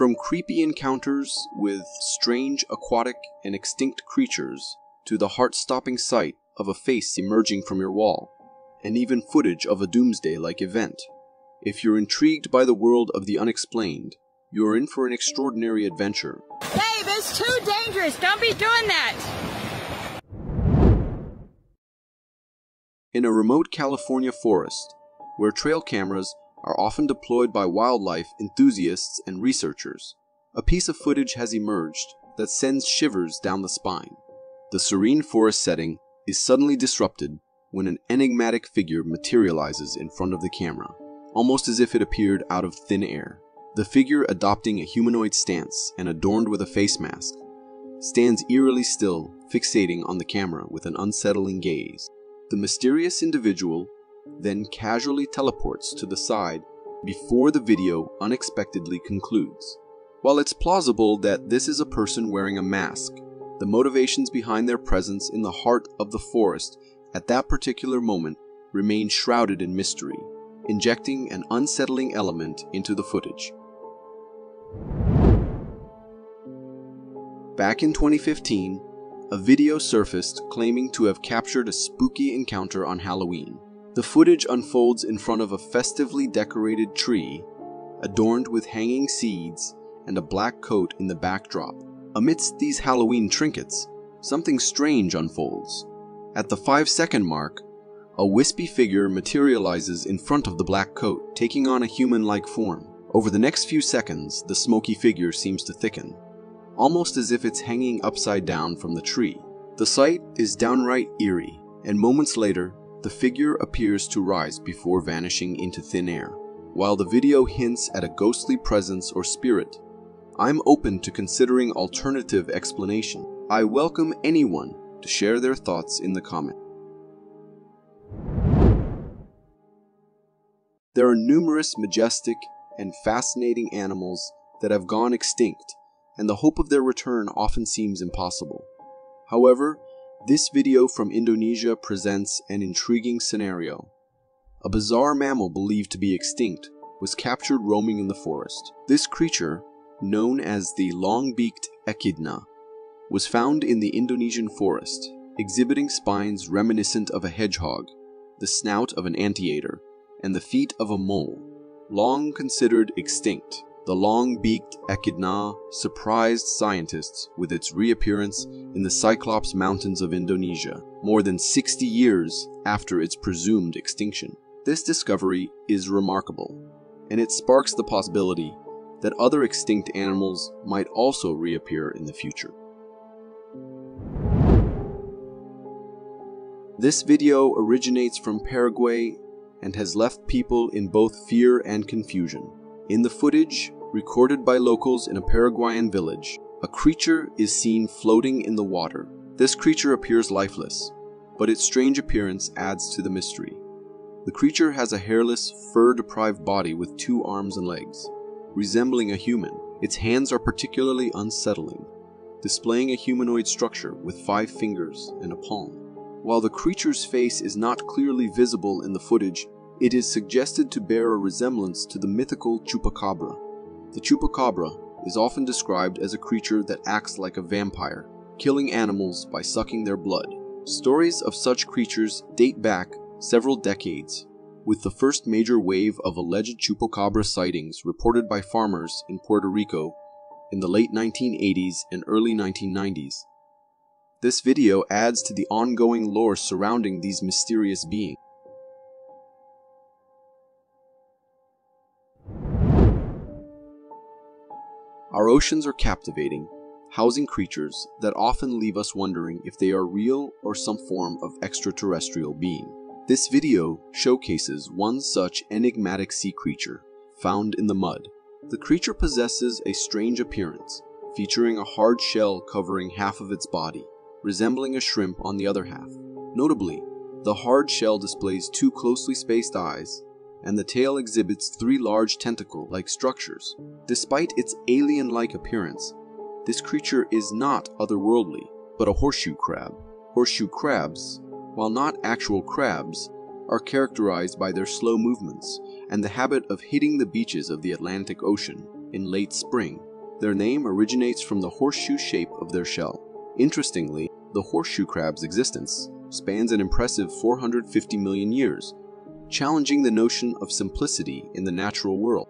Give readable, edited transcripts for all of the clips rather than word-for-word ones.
From creepy encounters with strange aquatic and extinct creatures to the heart-stopping sight of a face emerging from your wall, and even footage of a doomsday-like event. If you're intrigued by the world of the unexplained, you're in for an extraordinary adventure. Babe, it's too dangerous! Don't be doing that! In a remote California forest, where trail cameras are often deployed by wildlife enthusiasts and researchers, a piece of footage has emerged that sends shivers down the spine. The serene forest setting is suddenly disrupted when an enigmatic figure materializes in front of the camera, almost as if it appeared out of thin air. The figure, adopting a humanoid stance and adorned with a face mask, stands eerily still, fixating on the camera with an unsettling gaze. The mysterious individual then casually teleports to the side before the video unexpectedly concludes. While it's plausible that this is a person wearing a mask, the motivations behind their presence in the heart of the forest at that particular moment remain shrouded in mystery, injecting an unsettling element into the footage. Back in 2015, a video surfaced claiming to have captured a spooky encounter on Halloween. The footage unfolds in front of a festively decorated tree, adorned with hanging seeds and a black coat in the backdrop. Amidst these Halloween trinkets, something strange unfolds. At the 5-second mark, a wispy figure materializes in front of the black coat, taking on a human-like form. Over the next few seconds, the smoky figure seems to thicken, almost as if it's hanging upside down from the tree. The sight is downright eerie, and moments later, the figure appears to rise before vanishing into thin air. While the video hints at a ghostly presence or spirit, I'm open to considering alternative explanation. I welcome anyone to share their thoughts in the comments. There are numerous majestic and fascinating animals that have gone extinct, and the hope of their return often seems impossible. However, this video from Indonesia presents an intriguing scenario. A bizarre mammal believed to be extinct was captured roaming in the forest. This creature, known as the long-beaked echidna, was found in the Indonesian forest, exhibiting spines reminiscent of a hedgehog, the snout of an anteater, and the feet of a mole. Long considered extinct, the long-beaked echidna surprised scientists with its reappearance in the Cyclops Mountains of Indonesia, more than 60 years after its presumed extinction. This discovery is remarkable, and it sparks the possibility that other extinct animals might also reappear in the future. This video originates from Paraguay and has left people in both fear and confusion. In the footage, recorded by locals in a Paraguayan village, a creature is seen floating in the water. This creature appears lifeless, but its strange appearance adds to the mystery. The creature has a hairless, fur-deprived body with 2 arms and legs, resembling a human. Its hands are particularly unsettling, displaying a humanoid structure with 5 fingers and a palm. While the creature's face is not clearly visible in the footage, it is suggested to bear a resemblance to the mythical chupacabra. The chupacabra is often described as a creature that acts like a vampire, killing animals by sucking their blood. Stories of such creatures date back several decades, with the first major wave of alleged chupacabra sightings reported by farmers in Puerto Rico in the late 1980s and early 1990s. This video adds to the ongoing lore surrounding these mysterious beings. Our oceans are captivating, housing creatures that often leave us wondering if they are real or some form of extraterrestrial being. This video showcases one such enigmatic sea creature found in the mud. The creature possesses a strange appearance, featuring a hard shell covering half of its body, resembling a shrimp on the other half. Notably, the hard shell displays 2 closely spaced eyes, and the tail exhibits 3 large tentacle-like structures. Despite its alien-like appearance, this creature is not otherworldly, but a horseshoe crab. Horseshoe crabs, while not actual crabs, are characterized by their slow movements and the habit of hitting the beaches of the Atlantic Ocean in late spring Their name originates from the horseshoe shape of their shell. Interestingly, the horseshoe crab's existence spans an impressive 450 million years, challenging the notion of simplicity in the natural world.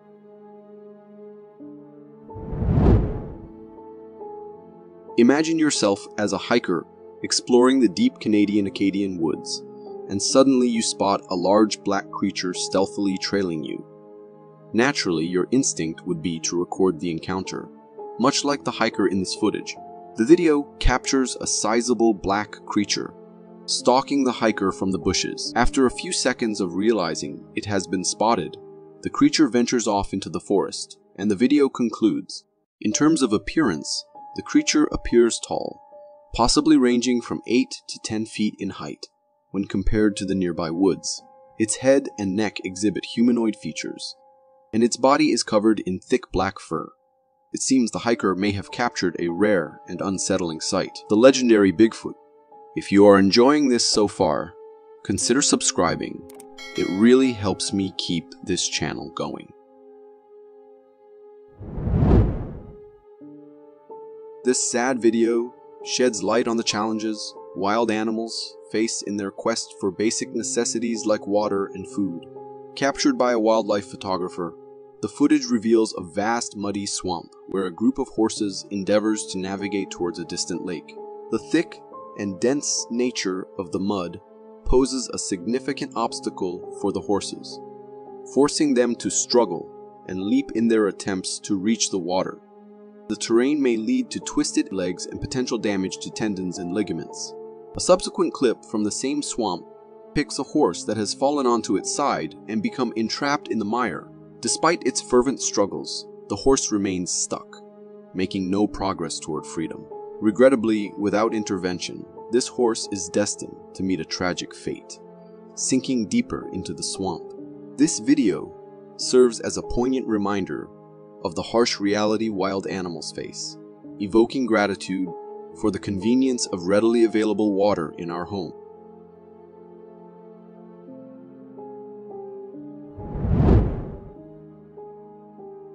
Imagine yourself as a hiker exploring the deep Canadian Acadian woods, and suddenly you spot a large black creature stealthily trailing you. Naturally, your instinct would be to record the encounter, much like the hiker in this footage. The video captures a sizable black creature stalking the hiker from the bushes. After a few seconds of realizing it has been spotted, the creature ventures off into the forest, and the video concludes. In terms of appearance, the creature appears tall, possibly ranging from 8 to 10 feet in height when compared to the nearby woods. Its head and neck exhibit humanoid features, and its body is covered in thick black fur. It seems the hiker may have captured a rare and unsettling sight, the legendary Bigfoot. If you are enjoying this so far, consider subscribing. It really helps me keep this channel going. This sad video sheds light on the challenges wild animals face in their quest for basic necessities like water and food. Captured by a wildlife photographer, the footage reveals a vast muddy swamp where a group of horses endeavors to navigate towards a distant lake. The thick and dense nature of the mud poses a significant obstacle for the horses, forcing them to struggle and leap in their attempts to reach the water. The terrain may lead to twisted legs and potential damage to tendons and ligaments. A subsequent clip from the same swamp depicts a horse that has fallen onto its side and become entrapped in the mire. Despite its fervent struggles, the horse remains stuck, making no progress toward freedom. Regrettably, without intervention, this horse is destined to meet a tragic fate, sinking deeper into the swamp. This video serves as a poignant reminder of the harsh reality wild animals face, evoking gratitude for the convenience of readily available water in our home.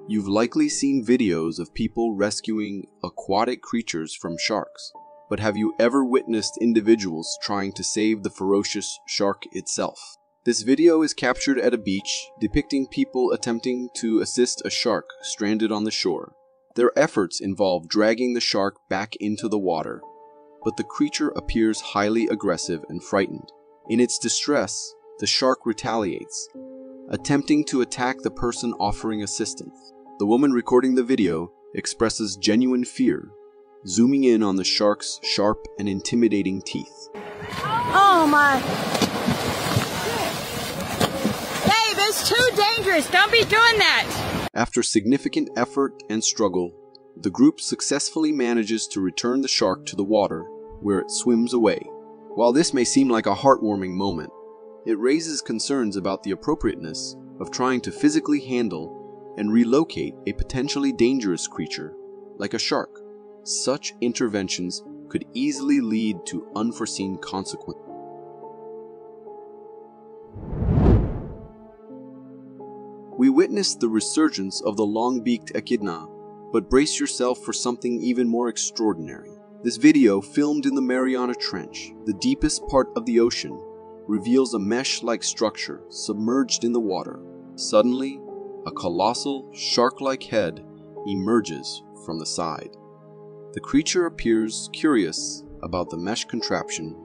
You've likely seen videos of people rescuing aquatic creatures from sharks, but have you ever witnessed individuals trying to save the ferocious shark itself? This video is captured at a beach, depicting people attempting to assist a shark stranded on the shore. Their efforts involve dragging the shark back into the water, but the creature appears highly aggressive and frightened. In its distress, the shark retaliates, attempting to attack the person offering assistance. The woman recording the video expresses genuine fear, zooming in on the shark's sharp and intimidating teeth. Oh my! Dave, it's too dangerous! Don't be doing that! After significant effort and struggle, the group successfully manages to return the shark to the water, where it swims away. While this may seem like a heartwarming moment, it raises concerns about the appropriateness of trying to physically handle and relocate a potentially dangerous creature like a shark. Such interventions could easily lead to unforeseen consequences. We witnessed the resurgence of the long-beaked echidna, but brace yourself for something even more extraordinary. This video, filmed in the Mariana Trench, the deepest part of the ocean, reveals a mesh-like structure submerged in the water. Suddenly, a colossal, shark-like head emerges from the side. The creature appears curious about the mesh contraption,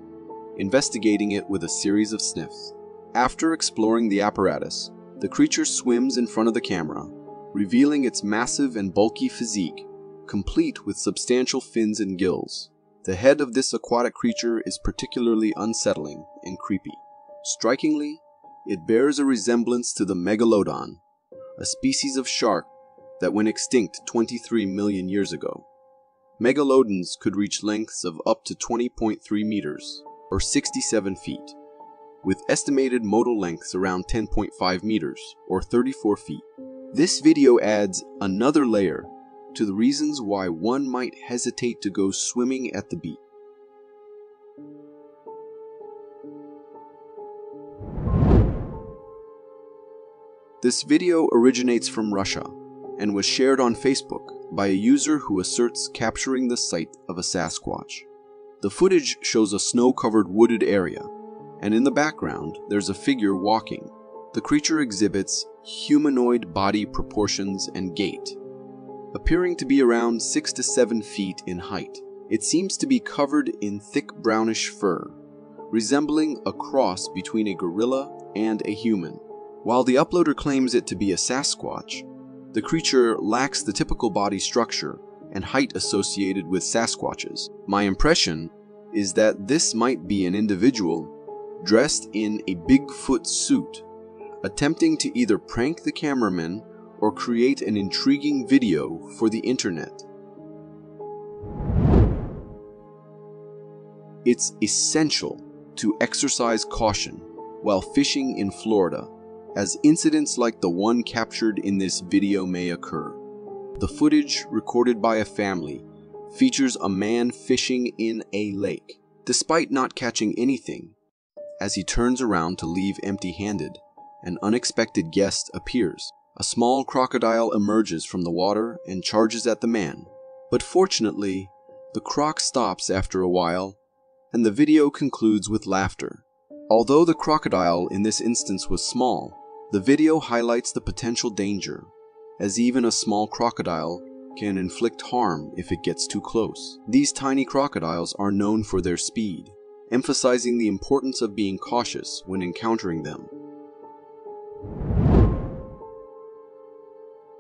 investigating it with a series of sniffs. After exploring the apparatus, the creature swims in front of the camera, revealing its massive and bulky physique, complete with substantial fins and gills. The head of this aquatic creature is particularly unsettling and creepy. Strikingly, it bears a resemblance to the megalodon, a species of shark that went extinct 23 million years ago. Megalodons could reach lengths of up to 20.3 meters, or 67 feet, with estimated modal lengths around 10.5 meters, or 34 feet. This video adds another layer to the reasons why one might hesitate to go swimming at the beach. This video originates from Russia and was shared on Facebook by a user who asserts capturing the sight of a Sasquatch. The footage shows a snow-covered wooded area, and in the background there's a figure walking. The creature exhibits humanoid body proportions and gait, appearing to be around 6 to 7 feet in height. It seems to be covered in thick brownish fur, resembling a cross between a gorilla and a human. While the uploader claims it to be a Sasquatch, the creature lacks the typical body structure and height associated with Sasquatches. My impression is that this might be an individual dressed in a Bigfoot suit, attempting to either prank the cameraman or create an intriguing video for the internet. It's essential to exercise caution while fishing in Florida, as incidents like the one captured in this video may occur. The footage, recorded by a family, features a man fishing in a lake. Despite not catching anything, as he turns around to leave empty-handed, an unexpected guest appears. A small crocodile emerges from the water and charges at the man, but fortunately, the croc stops after a while, and the video concludes with laughter. Although the crocodile in this instance was small, the video highlights the potential danger, as even a small crocodile can inflict harm if it gets too close. These tiny crocodiles are known for their speed, emphasizing the importance of being cautious when encountering them.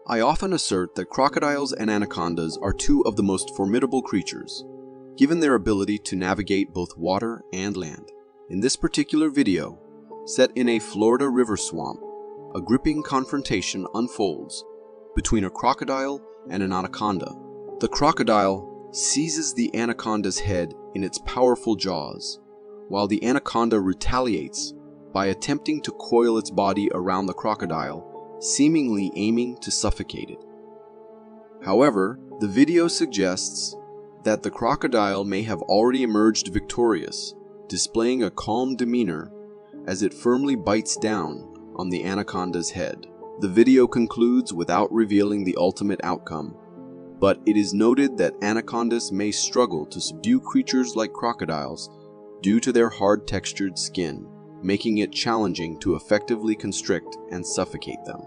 I often assert that crocodiles and anacondas are two of the most formidable creatures, given their ability to navigate both water and land. In this particular video, set in a Florida river swamp, a gripping confrontation unfolds between a crocodile and an anaconda. The crocodile seizes the anaconda's head in its powerful jaws, while the anaconda retaliates by attempting to coil its body around the crocodile, seemingly aiming to suffocate it. However, the video suggests that the crocodile may have already emerged victorious, displaying a calm demeanor as it firmly bites down on the anaconda's head. The video concludes without revealing the ultimate outcome, but it is noted that anacondas may struggle to subdue creatures like crocodiles due to their hard-textured skin, making it challenging to effectively constrict and suffocate them.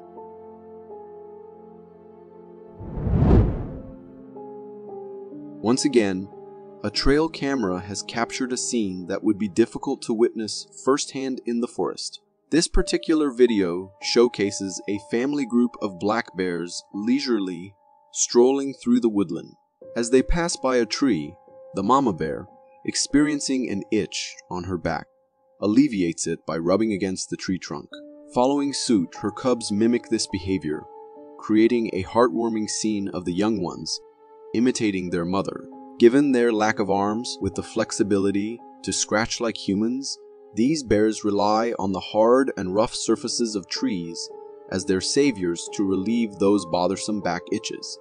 Once again, a trail camera has captured a scene that would be difficult to witness firsthand in the forest. This particular video showcases a family group of black bears leisurely strolling through the woodland. As they pass by a tree, the mama bear, experiencing an itch on her back, alleviates it by rubbing against the tree trunk. Following suit, her cubs mimic this behavior, creating a heartwarming scene of the young ones imitating their mother. Given their lack of arms with the flexibility to scratch like humans, these bears rely on the hard and rough surfaces of trees as their saviors to relieve those bothersome back itches.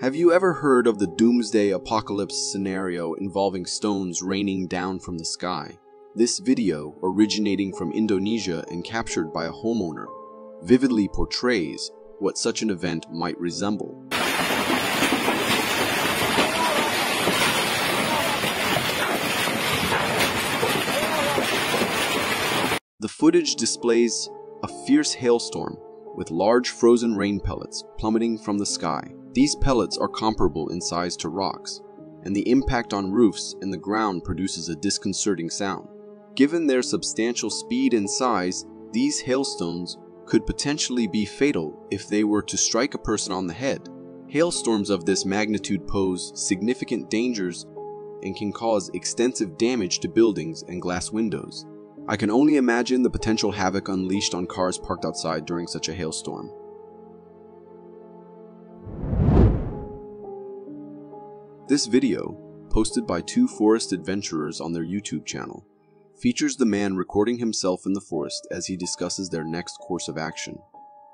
Have you ever heard of the doomsday apocalypse scenario involving stones raining down from the sky? This video, originating from Indonesia and captured by a homeowner, vividly portrays what such an event might resemble. The footage displays a fierce hailstorm with large frozen rain pellets plummeting from the sky. These pellets are comparable in size to rocks, and the impact on roofs and the ground produces a disconcerting sound. Given their substantial speed and size, these hailstones could potentially be fatal if they were to strike a person on the head. Hailstorms of this magnitude pose significant dangers and can cause extensive damage to buildings and glass windows. I can only imagine the potential havoc unleashed on cars parked outside during such a hailstorm. This video, posted by two forest adventurers on their YouTube channel, features the man recording himself in the forest as he discusses their next course of action.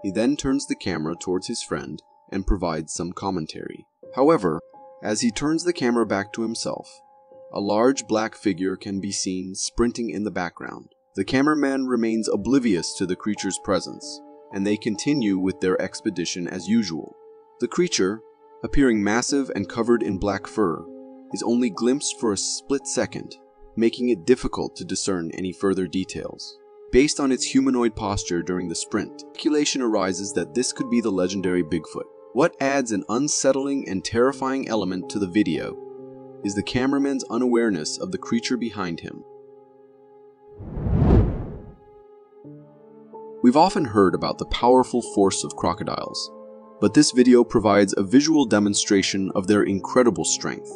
He then turns the camera towards his friend and provides some commentary. However, as he turns the camera back to himself, a large black figure can be seen sprinting in the background. The cameraman remains oblivious to the creature's presence, and they continue with their expedition as usual. The creature, appearing massive and covered in black fur, is only glimpsed for a split second, making it difficult to discern any further details. Based on its humanoid posture during the sprint, speculation arises that this could be the legendary Bigfoot. What adds an unsettling and terrifying element to the video is the cameraman's unawareness of the creature behind him. We've often heard about the powerful force of crocodiles, but this video provides a visual demonstration of their incredible strength.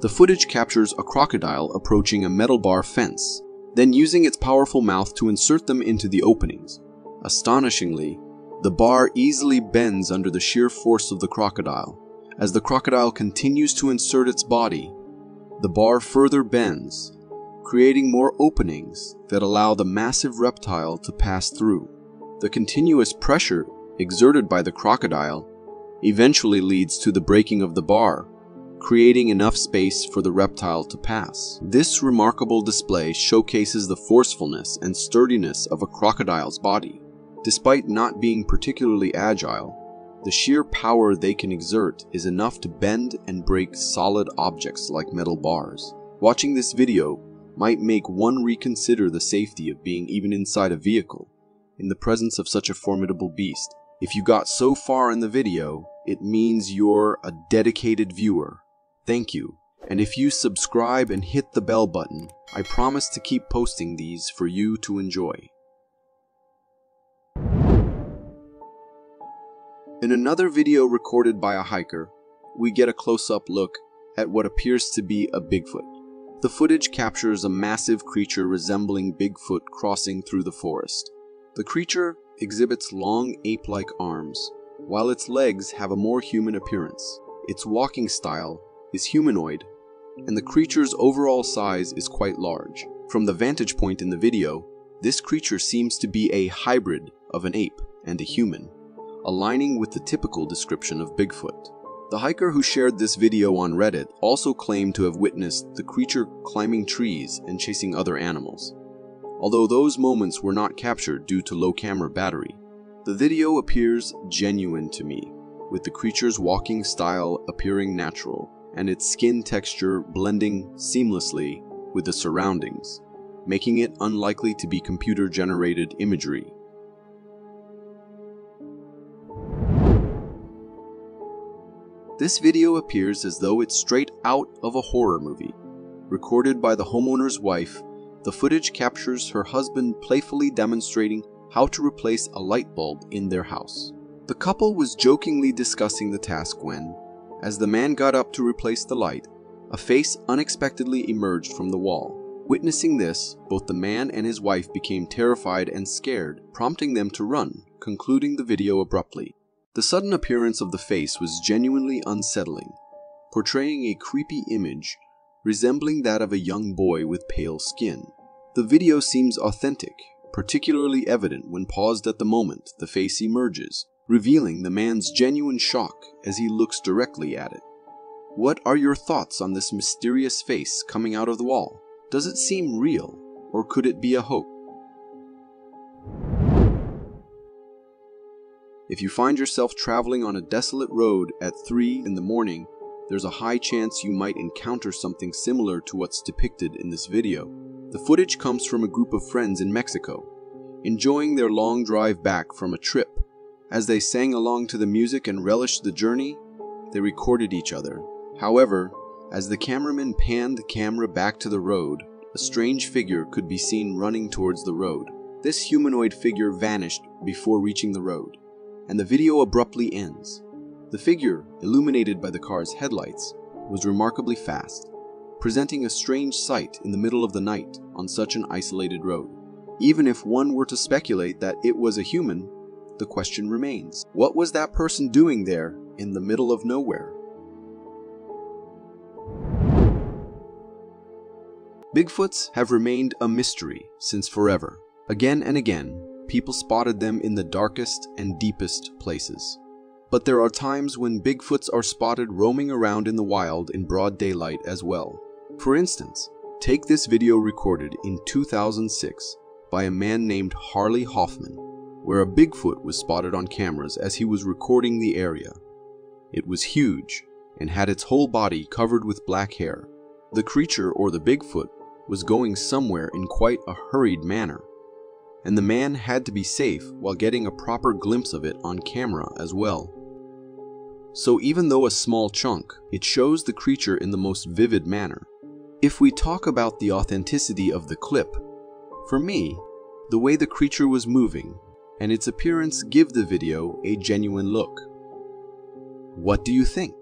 The footage captures a crocodile approaching a metal bar fence, then using its powerful mouth to insert them into the openings. Astonishingly, the bar easily bends under the sheer force of the crocodile. As the crocodile continues to insert its body, the bar further bends, creating more openings that allow the massive reptile to pass through. The continuous pressure exerted by the crocodile eventually leads to the breaking of the bar, creating enough space for the reptile to pass. This remarkable display showcases the forcefulness and sturdiness of a crocodile's body. Despite not being particularly agile, the sheer power they can exert is enough to bend and break solid objects like metal bars. Watching this video might make one reconsider the safety of being even inside a vehicle in the presence of such a formidable beast. If you got so far in the video, it means you're a dedicated viewer. Thank you, and if you subscribe and hit the bell button, I promise to keep posting these for you to enjoy. In another video recorded by a hiker, we get a close-up look at what appears to be a Bigfoot. The footage captures a massive creature resembling Bigfoot crossing through the forest. The creature exhibits long ape-like arms, while its legs have a more human appearance. Its walking style is humanoid, and the creature's overall size is quite large. From the vantage point in the video, this creature seems to be a hybrid of an ape and a human, aligning with the typical description of Bigfoot. The hiker who shared this video on Reddit also claimed to have witnessed the creature climbing trees and chasing other animals, although those moments were not captured due to low camera battery. The video appears genuine to me, with the creature's walking style appearing natural and its skin texture blending seamlessly with the surroundings, making it unlikely to be computer-generated imagery. This video appears as though it's straight out of a horror movie. Recorded by the homeowner's wife, the footage captures her husband playfully demonstrating how to replace a light bulb in their house. The couple was jokingly discussing the task when, as the man got up to replace the light, a face unexpectedly emerged from the wall. Witnessing this, both the man and his wife became terrified and scared, prompting them to run, concluding the video abruptly. The sudden appearance of the face was genuinely unsettling, portraying a creepy image resembling that of a young boy with pale skin. The video seems authentic, particularly evident when paused at the moment the face emerges, revealing the man's genuine shock as he looks directly at it. What are your thoughts on this mysterious face coming out of the wall? Does it seem real, or could it be a hoax? If you find yourself traveling on a desolate road at 3 in the morning, there's a high chance you might encounter something similar to what's depicted in this video. The footage comes from a group of friends in Mexico, enjoying their long drive back from a trip. As they sang along to the music and relished the journey, they recorded each other. However, as the cameraman panned the camera back to the road, a strange figure could be seen running towards the road. This humanoid figure vanished before reaching the road, and the video abruptly ends. The figure, illuminated by the car's headlights, was remarkably fast, presenting a strange sight in the middle of the night on such an isolated road. Even if one were to speculate that it was a human, the question remains: what was that person doing there in the middle of nowhere? Bigfoots have remained a mystery since forever. Again and again, people spotted them in the darkest and deepest places. But there are times when Bigfoots are spotted roaming around in the wild in broad daylight as well. For instance, take this video recorded in 2006 by a man named Harley Hoffman. where a Bigfoot was spotted on cameras as he was recording the area. It was huge and had its whole body covered with black hair. The creature, or the Bigfoot, was going somewhere in quite a hurried manner, and the man had to be safe while getting a proper glimpse of it on camera as well. So even though a small chunk, it shows the creature in the most vivid manner. If we talk about the authenticity of the clip, for me, the way the creature was moving and its appearance give the video a genuine look. What do you think?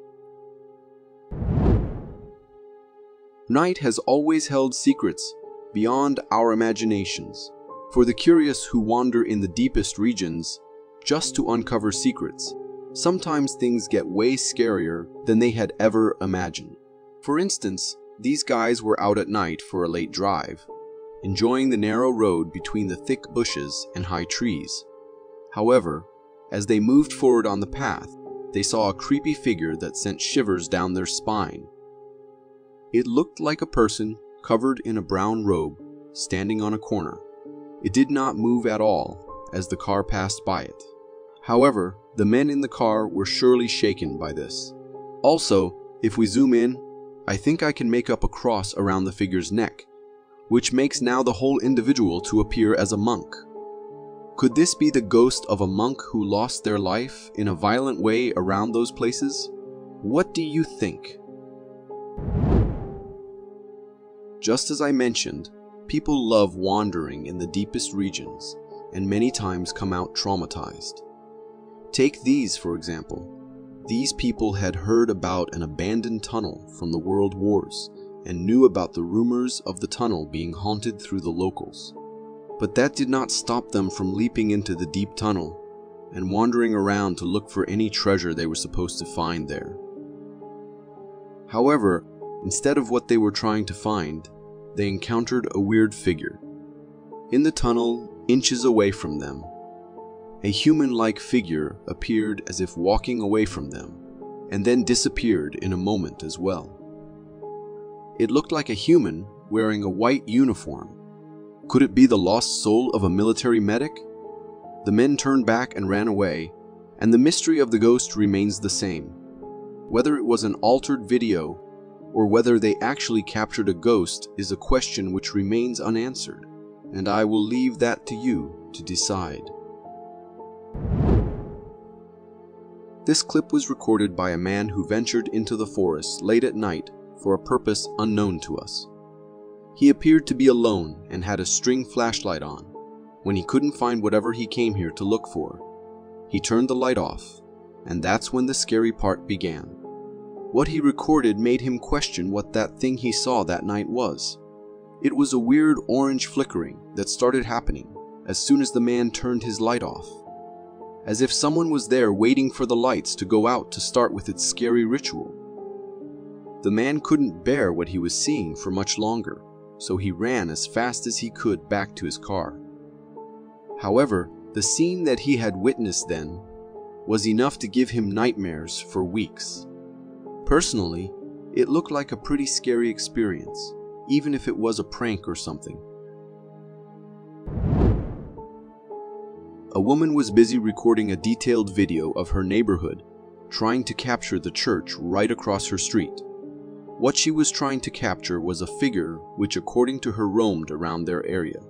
Night has always held secrets beyond our imaginations, for the curious who wander in the deepest regions just to uncover secrets. Sometimes things get way scarier than they had ever imagined. For instance, these guys were out at night for a late drive, enjoying the narrow road between the thick bushes and high trees. However, as they moved forward on the path, they saw a creepy figure that sent shivers down their spine. It looked like a person covered in a brown robe, standing on a corner. It did not move at all as the car passed by it. However, the men in the car were surely shaken by this. Also, if we zoom in, I think I can make up a cross around the figure's neck, which makes now the whole individual to appear as a monk. Could this be the ghost of a monk who lost their life in a violent way around those places? What do you think? Just as I mentioned, people love wandering in the deepest regions and many times come out traumatized. Take these, for example. These people had heard about an abandoned tunnel from the World Wars and knew about the rumors of the tunnel being haunted through the locals. But that did not stop them from leaping into the deep tunnel and wandering around to look for any treasure they were supposed to find there. However, instead of what they were trying to find, they encountered a weird figure. In the tunnel, inches away from them, a human-like figure appeared as if walking away from them, and then disappeared in a moment as well. It looked like a human wearing a white uniform. Could it be the lost soul of a military medic? The men turned back and ran away, and the mystery of the ghost remains the same. Whether it was an altered video or whether they actually captured a ghost is a question which remains unanswered, and I will leave that to you to decide. This clip was recorded by a man who ventured into the forest late at night for a purpose unknown to us. He appeared to be alone and had a string flashlight on. When he couldn't find whatever he came here to look for, he turned the light off, and that's when the scary part began. What he recorded made him question what that thing he saw that night was. It was a weird orange flickering that started happening as soon as the man turned his light off, as if someone was there waiting for the lights to go out to start with its scary ritual. The man couldn't bear what he was seeing for much longer, so he ran as fast as he could back to his car. However, the scene that he had witnessed then was enough to give him nightmares for weeks. Personally, it looked like a pretty scary experience, even if it was a prank or something. A woman was busy recording a detailed video of her neighborhood, trying to capture the church right across her street. What she was trying to capture was a figure which, according to her, roamed around their area.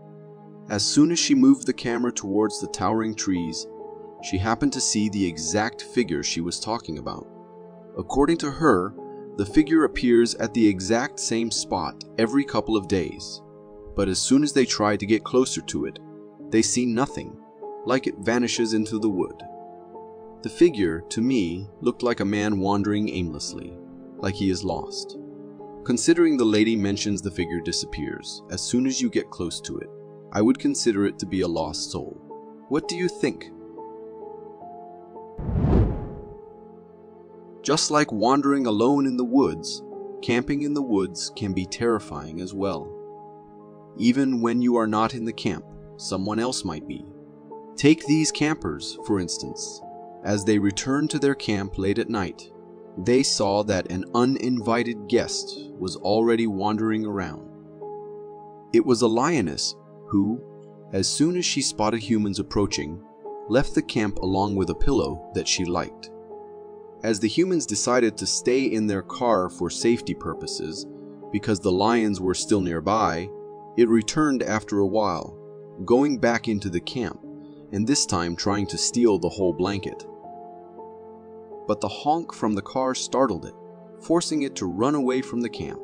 As soon as she moved the camera towards the towering trees, she happened to see the exact figure she was talking about. According to her, the figure appears at the exact same spot every couple of days, but as soon as they try to get closer to it, they see nothing, like it vanishes into the wood. The figure, to me, looked like a man wandering aimlessly, like he is lost. Considering the lady mentions the figure disappears as soon as you get close to it, I would consider it to be a lost soul. What do you think? Just like wandering alone in the woods, camping in the woods can be terrifying as well. Even when you are not in the camp, someone else might be. Take these campers, for instance. As they returned to their camp late at night, they saw that an uninvited guest was already wandering around. It was a lioness who, as soon as she spotted humans approaching, left the camp along with a pillow that she liked. As the humans decided to stay in their car for safety purposes, because the lions were still nearby, it returned after a while, going back into the camp, and this time trying to steal the whole blanket. But the honk from the car startled it, forcing it to run away from the camp.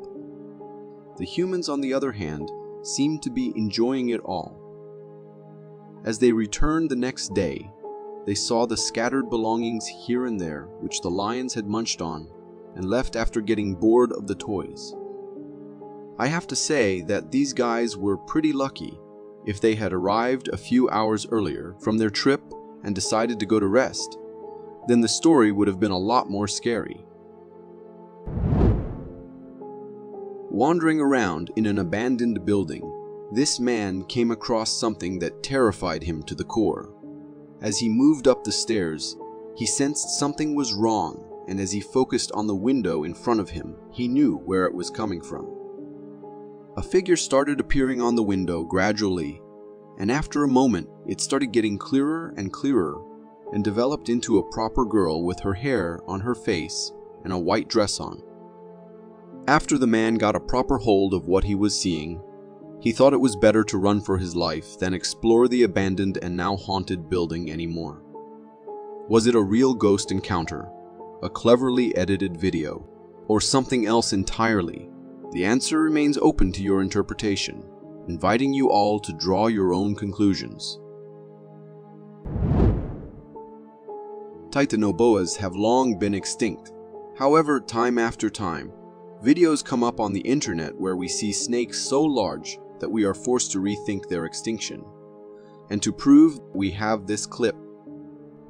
The humans, on the other hand, seemed to be enjoying it all. As they returned the next day, they saw the scattered belongings here and there which the lions had munched on and left after getting bored of the toys. I have to say that these guys were pretty lucky if they had arrived a few hours earlier from their trip and decided to go to rest, then the story would have been a lot more scary. Wandering around in an abandoned building, this man came across something that terrified him to the core. As he moved up the stairs, he sensed something was wrong, and as he focused on the window in front of him, he knew where it was coming from. A figure started appearing on the window gradually, and after a moment, it started getting clearer and clearer, and developed into a proper girl with her hair on her face and a white dress on. After the man got a proper hold of what he was seeing, he thought it was better to run for his life than explore the abandoned and now haunted building anymore. Was it a real ghost encounter, a cleverly edited video, or something else entirely? The answer remains open to your interpretation, inviting you all to draw your own conclusions. Titanoboas have long been extinct. However, time after time, videos come up on the internet where we see snakes so large that we are forced to rethink their extinction. And to prove, we have this clip.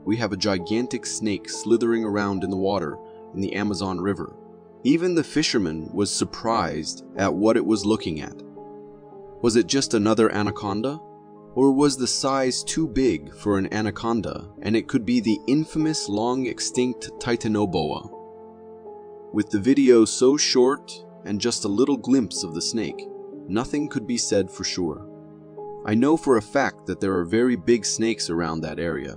We have a gigantic snake slithering around in the water in the Amazon River. Even the fisherman was surprised at what it was looking at. Was it just another anaconda? Or was the size too big for an anaconda, and it could be the infamous long-extinct Titanoboa? With the video so short and just a little glimpse of the snake, nothing could be said for sure. I know for a fact that there are very big snakes around that area,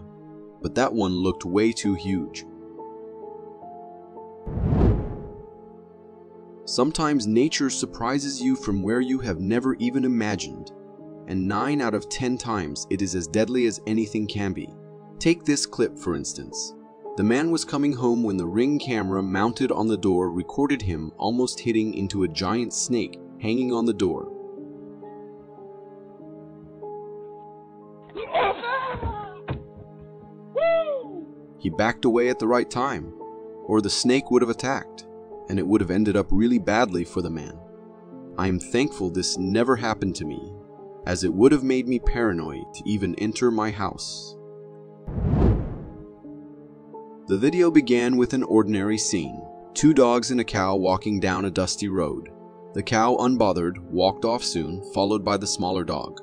but that one looked way too huge. Sometimes nature surprises you from where you have never even imagined, and 9 out of 10 times it is as deadly as anything can be. Take this clip for instance. The man was coming home when the Ring camera mounted on the door recorded him almost hitting into a giant snake hanging on the door. He backed away at the right time, or the snake would have attacked, and it would have ended up really badly for the man. I am thankful this never happened to me, as it would have made me paranoid to even enter my house. The video began with an ordinary scene, 2 dogs and a cow walking down a dusty road. The cow, unbothered, walked off soon, followed by the smaller dog.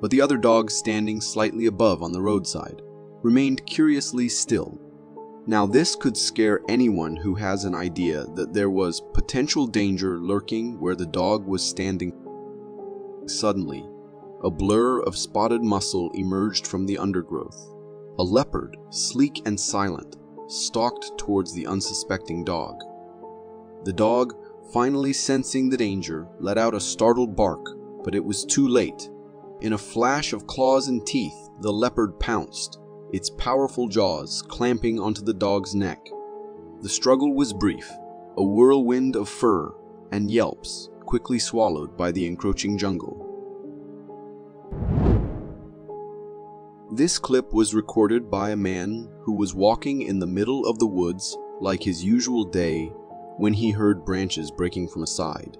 But the other dog, standing slightly above on the roadside, remained curiously still. Now this could scare anyone who has an idea that there was potential danger lurking where the dog was standing. Suddenly, a blur of spotted muscle emerged from the undergrowth. A leopard, sleek and silent, stalked towards the unsuspecting dog. The dog, finally sensing the danger, let out a startled bark, but it was too late. In a flash of claws and teeth, the leopard pounced, its powerful jaws clamping onto the dog's neck. The struggle was brief, a whirlwind of fur and yelps quickly swallowed by the encroaching jungle. This clip was recorded by a man who was walking in the middle of the woods like his usual day when he heard branches breaking from a side.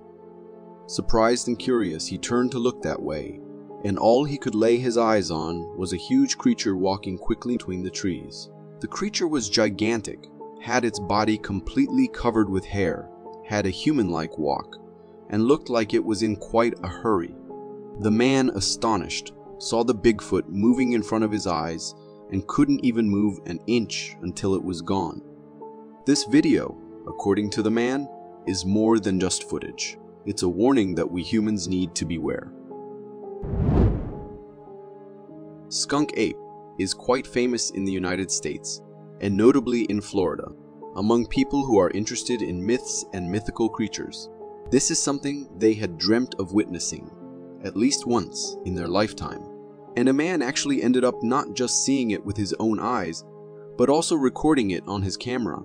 Surprised and curious, he turned to look that way, and all he could lay his eyes on was a huge creature walking quickly between the trees. The creature was gigantic, had its body completely covered with hair, had a human-like walk, and looked like it was in quite a hurry. The man, astonished, saw the Bigfoot moving in front of his eyes and couldn't even move an inch until it was gone. This video, according to the man, is more than just footage. It's a warning that we humans need to beware. Skunk Ape is quite famous in the United States, and notably in Florida, among people who are interested in myths and mythical creatures. This is something they had dreamt of witnessing, at least once in their lifetime. And a man actually ended up not just seeing it with his own eyes, but also recording it on his camera.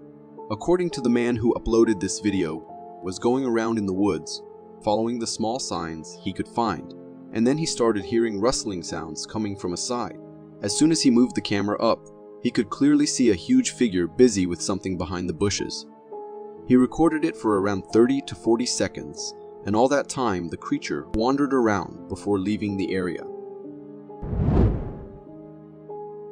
According to the man who uploaded this video, was going around in the woods, following the small signs he could find, and then he started hearing rustling sounds coming from a side. As soon as he moved the camera up, he could clearly see a huge figure busy with something behind the bushes. He recorded it for around 30 to 40 seconds, and all that time the creature wandered around before leaving the area.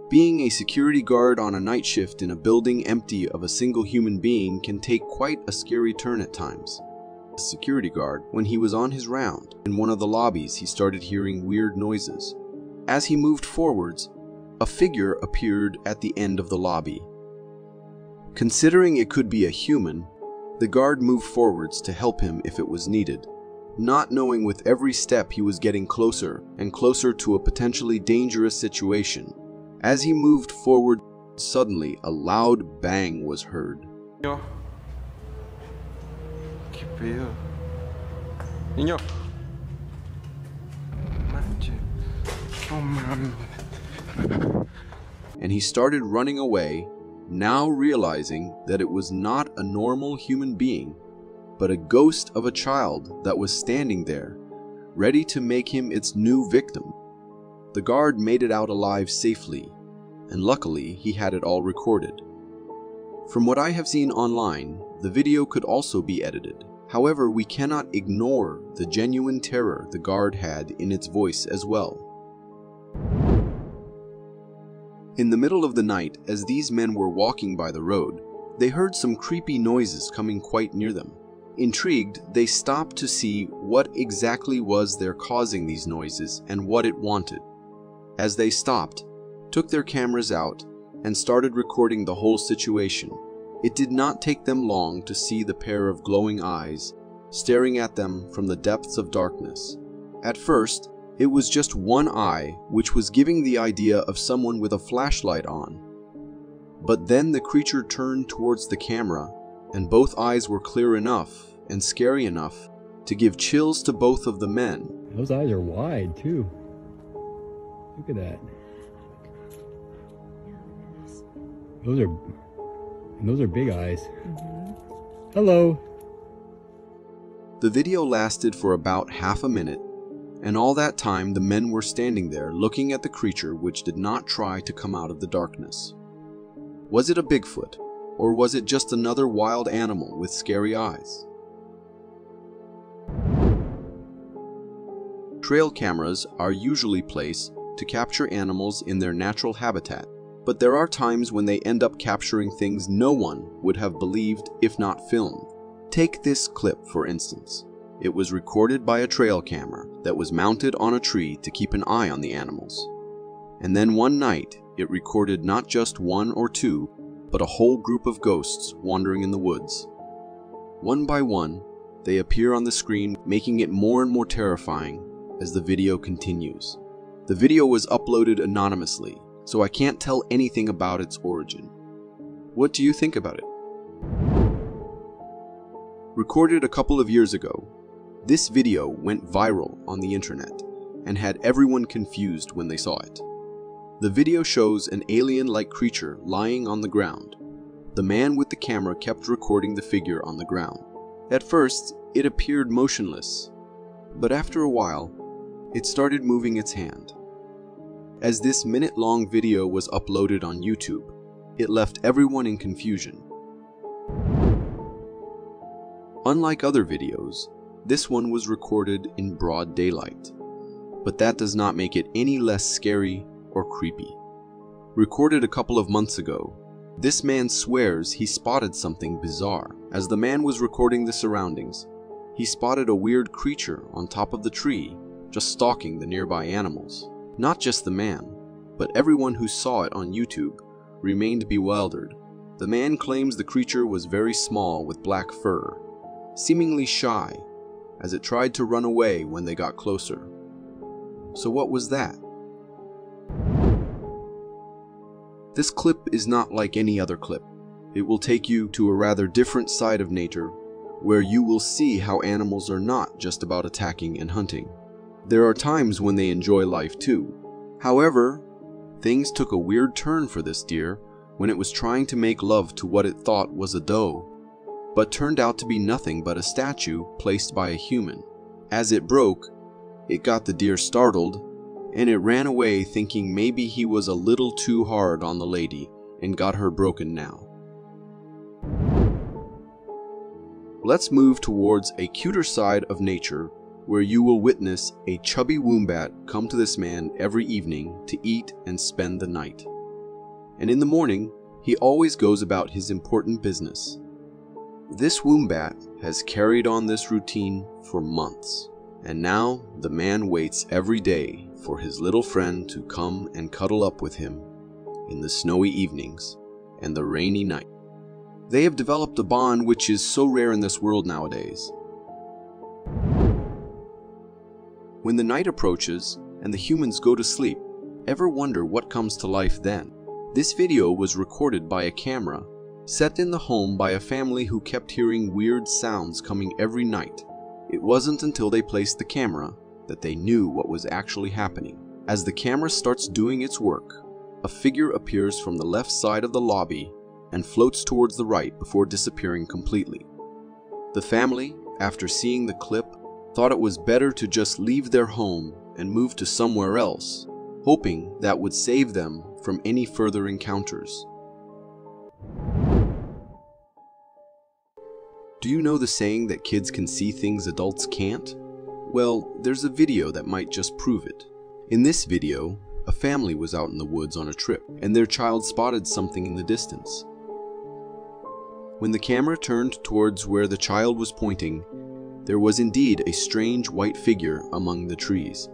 Being a security guard on a night shift in a building empty of a single human being can take quite a scary turn at times. The security guard, when he was on his round, in one of the lobbies he started hearing weird noises. As he moved forwards, a figure appeared at the end of the lobby. Considering it could be a human, the guard moved forwards to help him if it was needed, not knowing with every step he was getting closer and closer to a potentially dangerous situation. As he moved forward, suddenly a loud bang was heard. And he started running away, now realizing that it was not a normal human being, but a ghost of a child that was standing there, ready to make him its new victim. The guard made it out alive safely, and luckily he had it all recorded. From what I have seen online, the video could also be edited. However, we cannot ignore the genuine terror the guard had in its voice as well. In the middle of the night, as these men were walking by the road, they heard some creepy noises coming quite near them. Intrigued, they stopped to see what exactly was there causing these noises and what it wanted. As they stopped, took their cameras out and started recording the whole situation. It did not take them long to see the pair of glowing eyes staring at them from the depths of darkness. At first, it was just one eye, which was giving the idea of someone with a flashlight on. But then the creature turned towards the camera, and both eyes were clear enough and scary enough to give chills to both of the men. Those eyes are wide too. Look at that. Those are big eyes. Hello. The video lasted for about half a minute. And all that time, the men were standing there looking at the creature, which did not try to come out of the darkness. Was it a Bigfoot, or was it just another wild animal with scary eyes? Trail cameras are usually placed to capture animals in their natural habitat, but there are times when they end up capturing things no one would have believed if not filmed. Take this clip, for instance. It was recorded by a trail camera that was mounted on a tree to keep an eye on the animals. And then one night, it recorded not just one or two, but a whole group of ghosts wandering in the woods. One by one, they appear on the screen, making it more and more terrifying as the video continues. The video was uploaded anonymously, so I can't tell anything about its origin. What do you think about it? Recorded a couple of years ago, this video went viral on the internet and had everyone confused when they saw it. The video shows an alien-like creature lying on the ground. The man with the camera kept recording the figure on the ground. At first, it appeared motionless, but after a while, it started moving its hand. As this minute-long video was uploaded on YouTube, it left everyone in confusion. Unlike other videos, this one was recorded in broad daylight, but that does not make it any less scary or creepy. Recorded a couple of months ago, this man swears he spotted something bizarre. As the man was recording the surroundings, he spotted a weird creature on top of the tree, just stalking the nearby animals. Not just the man, but everyone who saw it on YouTube remained bewildered. The man claims the creature was very small with black fur, seemingly shy, as it tried to run away when they got closer. So what was that? This clip is not like any other clip. It will take you to a rather different side of nature, where you will see how animals are not just about attacking and hunting. There are times when they enjoy life too. However, things took a weird turn for this deer when it was trying to make love to what it thought was a doe, but turned out to be nothing but a statue placed by a human. As it broke, it got the deer startled, and it ran away thinking maybe he was a little too hard on the lady and got her broken now. Let's move towards a cuter side of nature where you will witness a chubby wombat come to this man every evening to eat and spend the night. And in the morning, he always goes about his important business. This wombat has carried on this routine for months. And now the man waits every day for his little friend to come and cuddle up with him in the snowy evenings and the rainy night. They have developed a bond which is so rare in this world nowadays. When the night approaches and the humans go to sleep, ever wonder what comes to life then? This video was recorded by a camera set in the home by a family who kept hearing weird sounds coming every night. It wasn't until they placed the camera that they knew what was actually happening. As the camera starts doing its work, a figure appears from the left side of the lobby and floats towards the right before disappearing completely. The family, after seeing the clip, thought it was better to just leave their home and move to somewhere else, hoping that would save them from any further encounters. Do you know the saying that kids can see things adults can't? Well, there's a video that might just prove it. In this video, a family was out in the woods on a trip, and their child spotted something in the distance. When the camera turned towards where the child was pointing, there was indeed a strange white figure among the trees.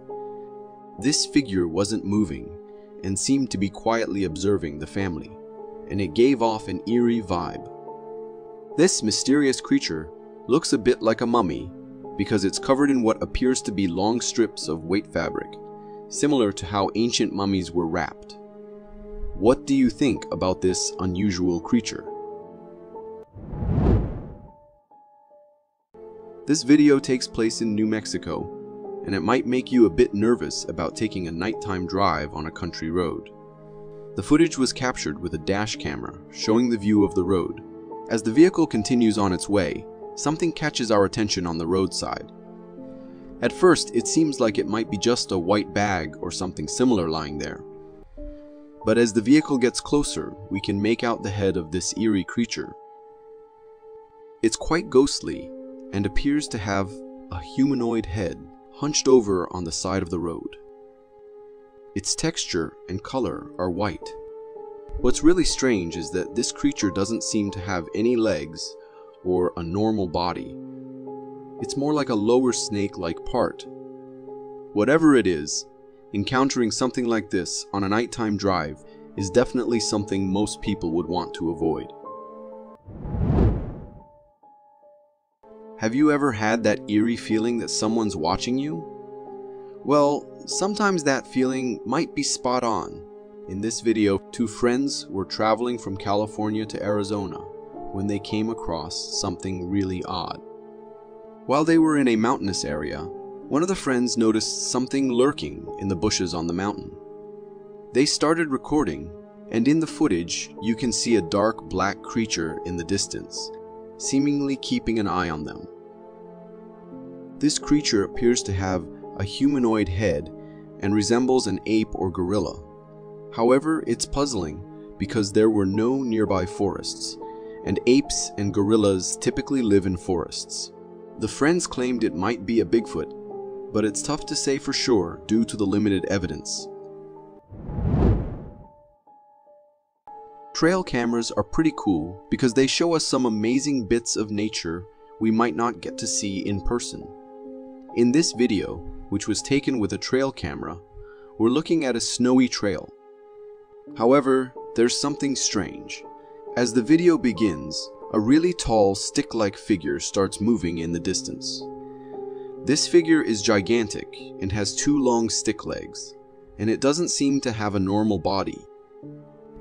This figure wasn't moving and seemed to be quietly observing the family, and it gave off an eerie vibe. This mysterious creature looks a bit like a mummy because it's covered in what appears to be long strips of white fabric, similar to how ancient mummies were wrapped. What do you think about this unusual creature? This video takes place in New Mexico, and it might make you a bit nervous about taking a nighttime drive on a country road. The footage was captured with a dash camera showing the view of the road. As the vehicle continues on its way, something catches our attention on the roadside. At first, it seems like it might be just a white bag or something similar lying there. But as the vehicle gets closer, we can make out the head of this eerie creature. It's quite ghostly and appears to have a humanoid head hunched over on the side of the road. Its texture and color are white. What's really strange is that this creature doesn't seem to have any legs or a normal body. It's more like a lower snake-like part. Whatever it is, encountering something like this on a nighttime drive is definitely something most people would want to avoid. Have you ever had that eerie feeling that someone's watching you? Well, sometimes that feeling might be spot on. In this video, two friends were traveling from California to Arizona when they came across something really odd. While they were in a mountainous area, one of the friends noticed something lurking in the bushes on the mountain. They started recording, and in the footage, you can see a dark black creature in the distance, seemingly keeping an eye on them. This creature appears to have a humanoid head and resembles an ape or gorilla. However, it's puzzling because there were no nearby forests, and apes and gorillas typically live in forests. The friends claimed it might be a Bigfoot, but it's tough to say for sure due to the limited evidence. Trail cameras are pretty cool because they show us some amazing bits of nature we might not get to see in person. In this video, which was taken with a trail camera, we're looking at a snowy trail. However, there's something strange. As the video begins, a really tall, stick-like figure starts moving in the distance. This figure is gigantic and has two long stick legs, and it doesn't seem to have a normal body.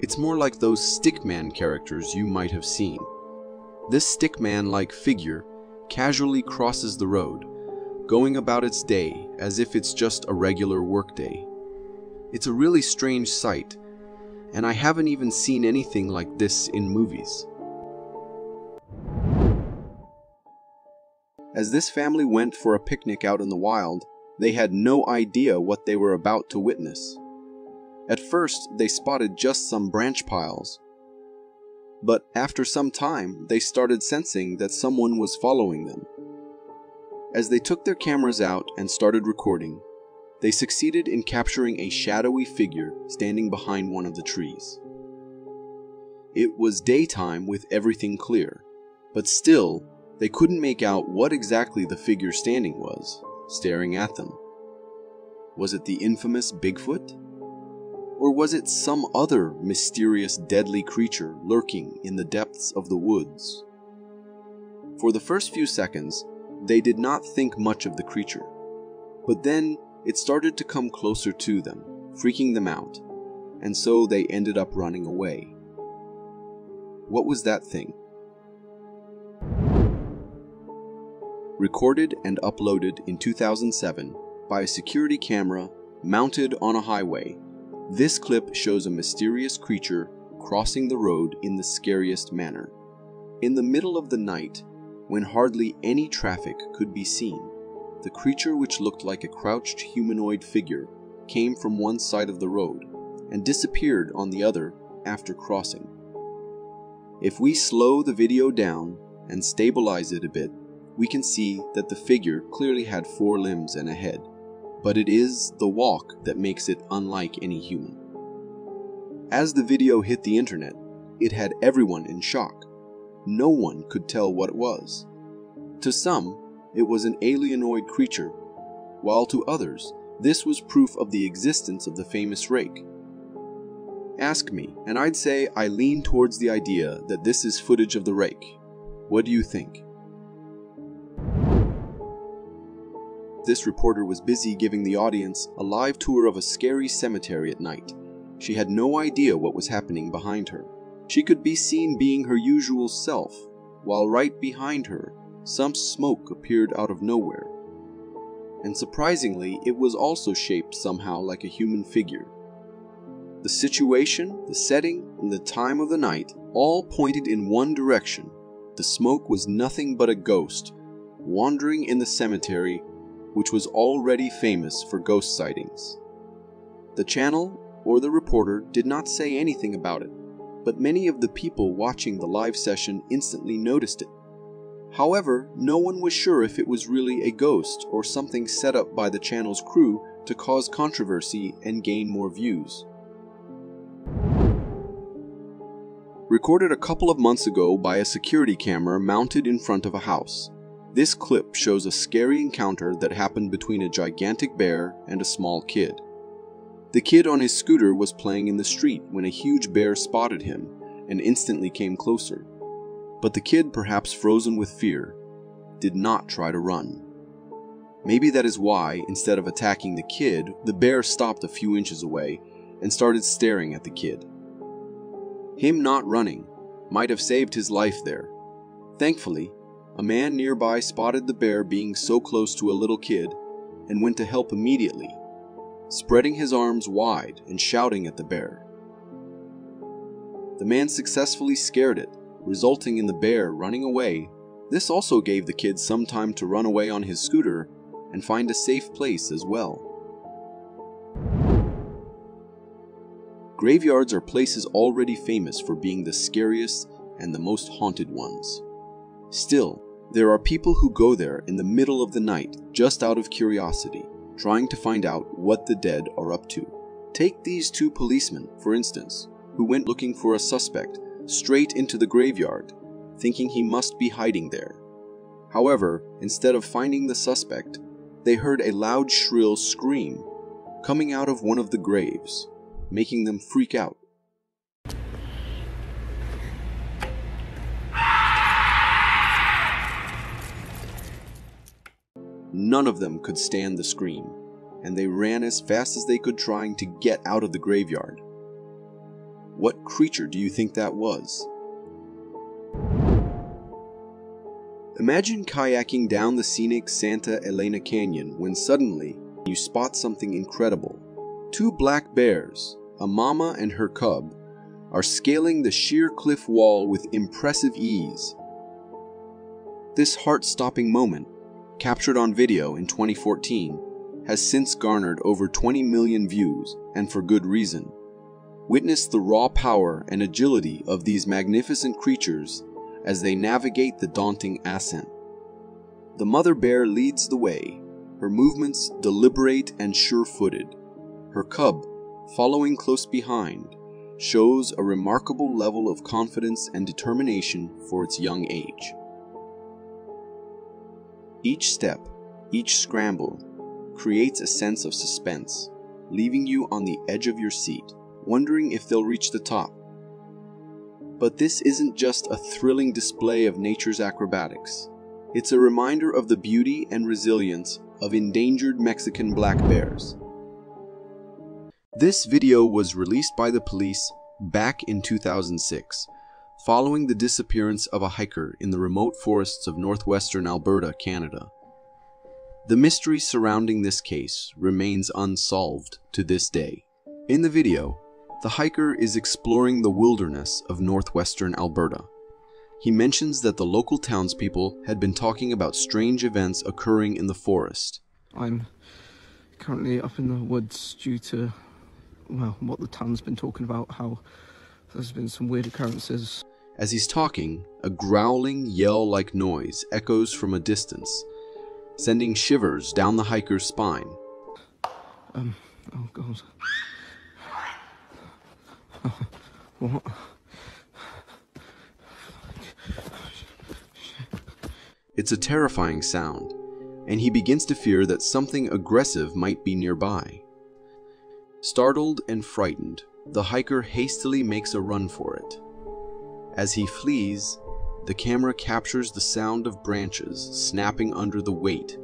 It's more like those stickman characters you might have seen. This stickman-like figure casually crosses the road, going about its day as if it's just a regular workday. It's a really strange sight, and I haven't even seen anything like this in movies. As this family went for a picnic out in the wild, they had no idea what they were about to witness. At first, they spotted just some branch piles, but after some time, they started sensing that someone was following them. As they took their cameras out and started recording, they succeeded in capturing a shadowy figure standing behind one of the trees. It was daytime with everything clear, but still, they couldn't make out what exactly the figure standing was, staring at them. Was it the infamous Bigfoot? Or was it some other mysterious, deadly creature lurking in the depths of the woods? For the first few seconds, they did not think much of the creature, but then it started to come closer to them, freaking them out, and so they ended up running away. What was that thing? Recorded and uploaded in 2007 by a security camera mounted on a highway, this clip shows a mysterious creature crossing the road in the scariest manner, in the middle of the night when hardly any traffic could be seen. The creature, which looked like a crouched humanoid figure, came from one side of the road and disappeared on the other after crossing. If we slow the video down and stabilize it a bit, we can see that the figure clearly had four limbs and a head. But it is the walk that makes it unlike any human. As the video hit the internet, it had everyone in shock. No one could tell what it was. To some, it was an alienoid creature, while to others, this was proof of the existence of the famous rake. Ask me, and I'd say I lean towards the idea that this is footage of the rake. What do you think? This reporter was busy giving the audience a live tour of a scary cemetery at night. She had no idea what was happening behind her. She could be seen being her usual self, while right behind her, some smoke appeared out of nowhere. And surprisingly, it was also shaped somehow like a human figure. The situation, the setting, and the time of the night all pointed in one direction. The smoke was nothing but a ghost, wandering in the cemetery, which was already famous for ghost sightings. The channel or the reporter did not say anything about it, but many of the people watching the live session instantly noticed it. However, no one was sure if it was really a ghost or something set up by the channel's crew to cause controversy and gain more views. Recorded a couple of months ago by a security camera mounted in front of a house. This clip shows a scary encounter that happened between a gigantic bear and a small kid. The kid on his scooter was playing in the street when a huge bear spotted him and instantly came closer. But the kid, perhaps frozen with fear, did not try to run. Maybe that is why, instead of attacking the kid, the bear stopped a few inches away and started staring at the kid. Him not running might have saved his life there. Thankfully, a man nearby spotted the bear being so close to a little kid and went to help immediately, spreading his arms wide and shouting at the bear. The man successfully scared it, resulting in the bear running away. This also gave the kid some time to run away on his scooter and find a safe place as well. Graveyards are places already famous for being the scariest and the most haunted ones. Still, there are people who go there in the middle of the night just out of curiosity, trying to find out what the dead are up to. Take these two policemen, for instance, who went looking for a suspect straight into the graveyard, thinking he must be hiding there. However, instead of finding the suspect, they heard a loud, shrill scream coming out of one of the graves, making them freak out. None of them could stand the scream, and they ran as fast as they could, trying to get out of the graveyard. What creature do you think that was? Imagine kayaking down the scenic Santa Elena Canyon when suddenly you spot something incredible. Two black bears, a mama and her cub, are scaling the sheer cliff wall with impressive ease. This heart-stopping moment, captured on video in 2014, has since garnered over 20 million views, and for good reason. Witness the raw power and agility of these magnificent creatures as they navigate the daunting ascent. The mother bear leads the way, her movements deliberate and sure-footed. Her cub, following close behind, shows a remarkable level of confidence and determination for its young age. Each step, each scramble, creates a sense of suspense, leaving you on the edge of your seat, wondering if they'll reach the top. But this isn't just a thrilling display of nature's acrobatics. It's a reminder of the beauty and resilience of endangered Mexican black bears. This video was released by the police back in 2006, following the disappearance of a hiker in the remote forests of northwestern Alberta, Canada. The mystery surrounding this case remains unsolved to this day. In the video, the hiker is exploring the wilderness of northwestern Alberta. He mentions that the local townspeople had been talking about strange events occurring in the forest. I'm currently up in the woods due to, well, what the town's been talking about, how there's been some weird occurrences. As he's talking, a growling, yell-like noise echoes from a distance, sending shivers down the hiker's spine. Oh God. What? It's a terrifying sound, and he begins to fear that something aggressive might be nearby. Startled and frightened, the hiker hastily makes a run for it. As he flees, the camera captures the sound of branches snapping under the weight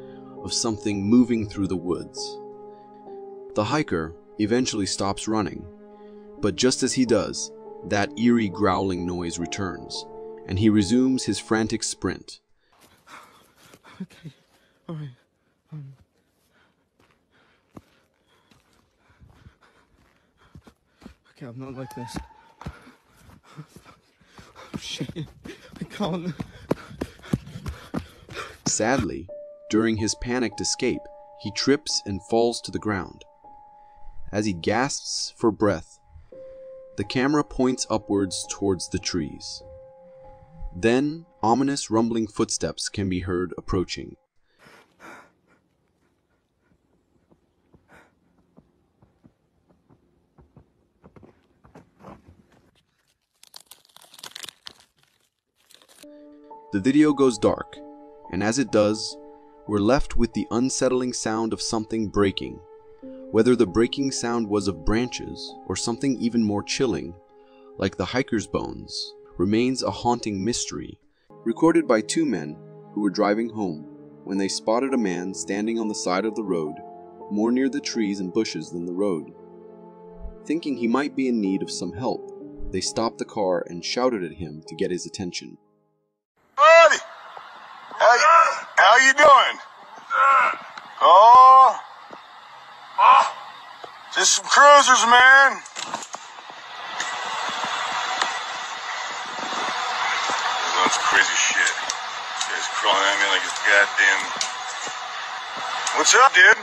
of something moving through the woods. The hiker eventually stops running, but just as he does, that eerie growling noise returns, and he resumes his frantic sprint. Okay, all right. Okay, I'm not like this. Oh shit, I can't. Sadly, during his panicked escape, he trips and falls to the ground. As he gasps for breath, the camera points upwards towards the trees. Then, ominous rumbling footsteps can be heard approaching. The video goes dark, and as it does, we're left with the unsettling sound of something breaking. Whether the breaking sound was of branches, or something even more chilling, like the hiker's bones, remains a haunting mystery. Recorded by two men who were driving home when they spotted a man standing on the side of the road, more near the trees and bushes than the road. Thinking he might be in need of some help, they stopped the car and shouted at him to get his attention. Buddy! How you doing? Oh, just some cruisers, man. That's crazy shit. It's crawling at me like it's goddamn. What's up, dude?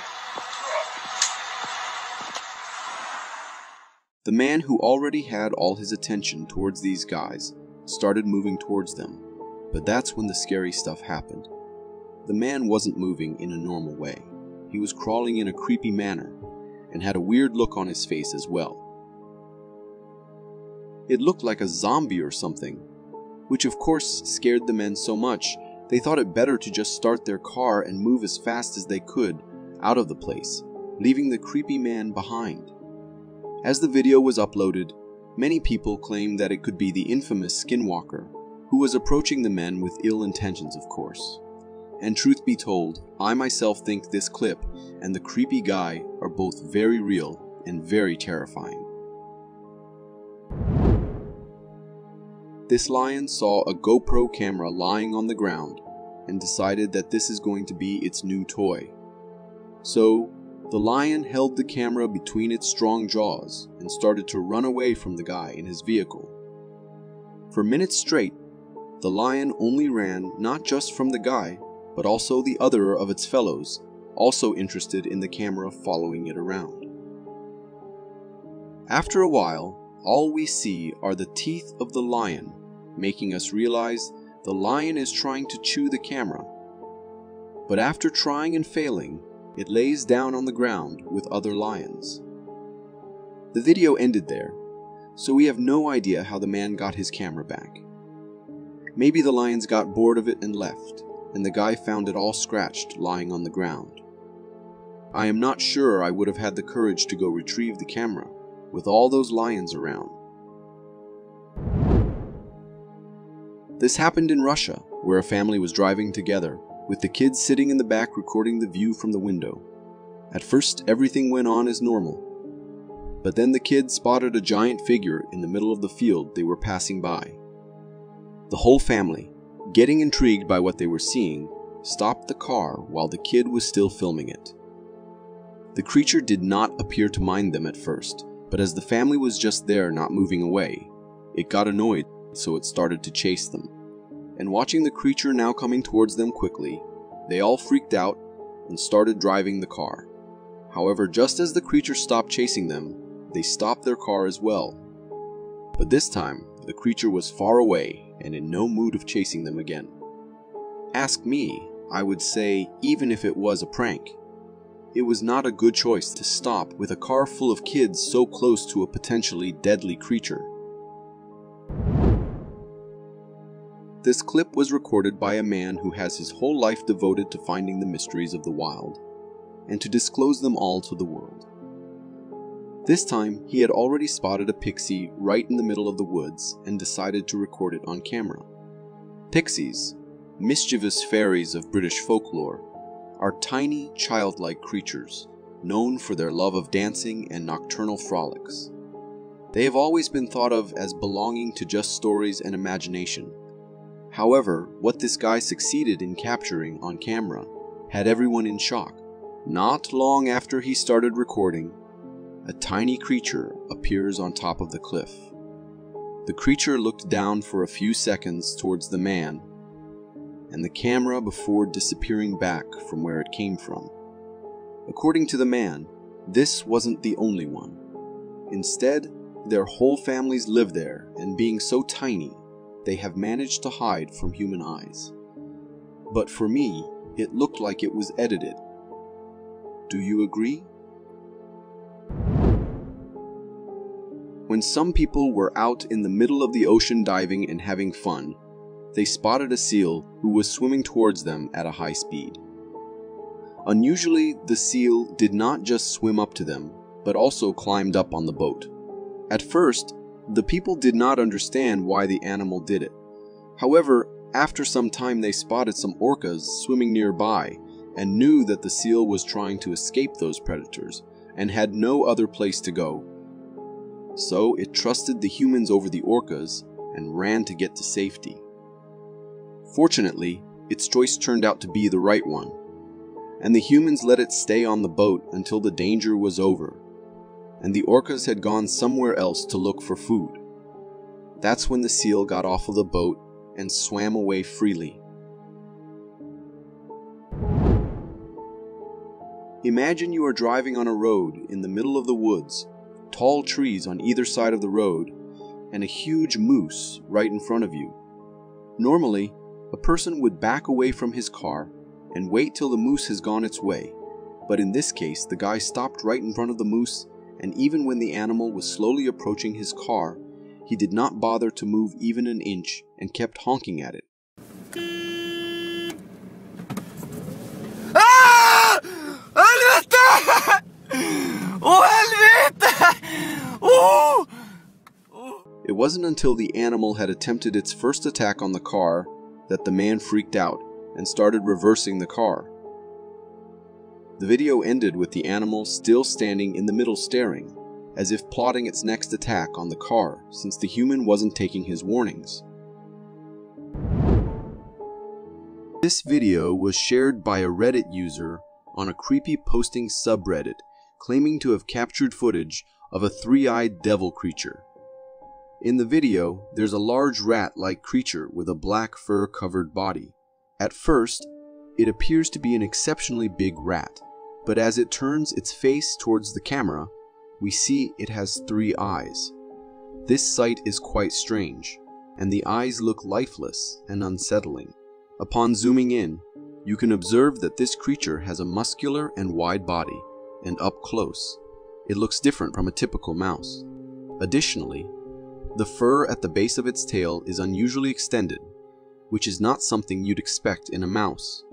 The man who already had all his attention towards these guys started moving towards them. But that's when the scary stuff happened. The man wasn't moving in a normal way. He was crawling in a creepy manner, and had a weird look on his face as well. It looked like a zombie or something, which of course scared the men so much, they thought it better to just start their car and move as fast as they could out of the place, leaving the creepy man behind. As the video was uploaded, many people claimed that it could be the infamous Skinwalker, who was approaching the men with ill intentions, of course. And truth be told, I myself think this clip and the creepy guy are both very real and very terrifying. This lion saw a GoPro camera lying on the ground and decided that this is going to be its new toy. So, the lion held the camera between its strong jaws and started to run away from the guy in his vehicle. For minutes straight, the lion only ran not just from the guy, but also the other of its fellows, also interested in the camera following it around. After a while, all we see are the teeth of the lion, making us realize the lion is trying to chew the camera. But after trying and failing, it lays down on the ground with other lions. The video ended there, so we have no idea how the man got his camera back. Maybe the lions got bored of it and left, and the guy found it all scratched lying on the ground. I am not sure I would have had the courage to go retrieve the camera with all those lions around. This happened in Russia, where a family was driving together, with the kids sitting in the back recording the view from the window. At first, everything went on as normal, but then the kids spotted a giant figure in the middle of the field they were passing by. The whole family, getting intrigued by what they were seeing, stopped the car while the kid was still filming it. The creature did not appear to mind them at first, but as the family was just there not moving away, it got annoyed, so it started to chase them. And watching the creature now coming towards them quickly, they all freaked out and started driving the car. However, just as the creature stopped chasing them, they stopped their car as well. But this time, the creature was far away and in no mood of chasing them again. Ask me, I would say even if it was a prank, it was not a good choice to stop with a car full of kids so close to a potentially deadly creature. This clip was recorded by a man who has his whole life devoted to finding the mysteries of the wild, and to disclose them all to the world. This time, he had already spotted a pixie right in the middle of the woods and decided to record it on camera. Pixies, mischievous fairies of British folklore, are tiny, childlike creatures, known for their love of dancing and nocturnal frolics. They have always been thought of as belonging to just stories and imagination. However, what this guy succeeded in capturing on camera had everyone in shock. Not long after he started recording, a tiny creature appears on top of the cliff. The creature looked down for a few seconds towards the man and the camera before disappearing back from where it came from. According to the man, this wasn't the only one. Instead, their whole families live there, and being so tiny, they have managed to hide from human eyes. But for me, it looked like it was edited. Do you agree? When some people were out in the middle of the ocean diving and having fun, they spotted a seal who was swimming towards them at a high speed. Unusually, the seal did not just swim up to them, but also climbed up on the boat. At first, the people did not understand why the animal did it. However, after some time they spotted some orcas swimming nearby and knew that the seal was trying to escape those predators and had no other place to go. So it trusted the humans over the orcas and ran to get to safety. Fortunately, its choice turned out to be the right one, and the humans let it stay on the boat until the danger was over, and the orcas had gone somewhere else to look for food. That's when the seal got off of the boat and swam away freely. Imagine you are driving on a road in the middle of the woods, tall trees on either side of the road, and a huge moose right in front of you. Normally, a person would back away from his car and wait till the moose has gone its way, but in this case, the guy stopped right in front of the moose, and even when the animal was slowly approaching his car, he did not bother to move even an inch and kept honking at it. It wasn't until the animal had attempted its first attack on the car that the man freaked out and started reversing the car. The video ended with the animal still standing in the middle staring, as if plotting its next attack on the car, since the human wasn't taking his warnings. This video was shared by a Reddit user on a creepy posting subreddit claiming to have captured footage of a three-eyed devil creature. In the video, there's a large rat-like creature with a black fur-covered body. At first, it appears to be an exceptionally big rat, but as it turns its face towards the camera, we see it has three eyes. This sight is quite strange, and the eyes look lifeless and unsettling. Upon zooming in, you can observe that this creature has a muscular and wide body, and up close, it looks different from a typical mouse. Additionally, the fur at the base of its tail is unusually extended, which is not something you'd expect in a mouse.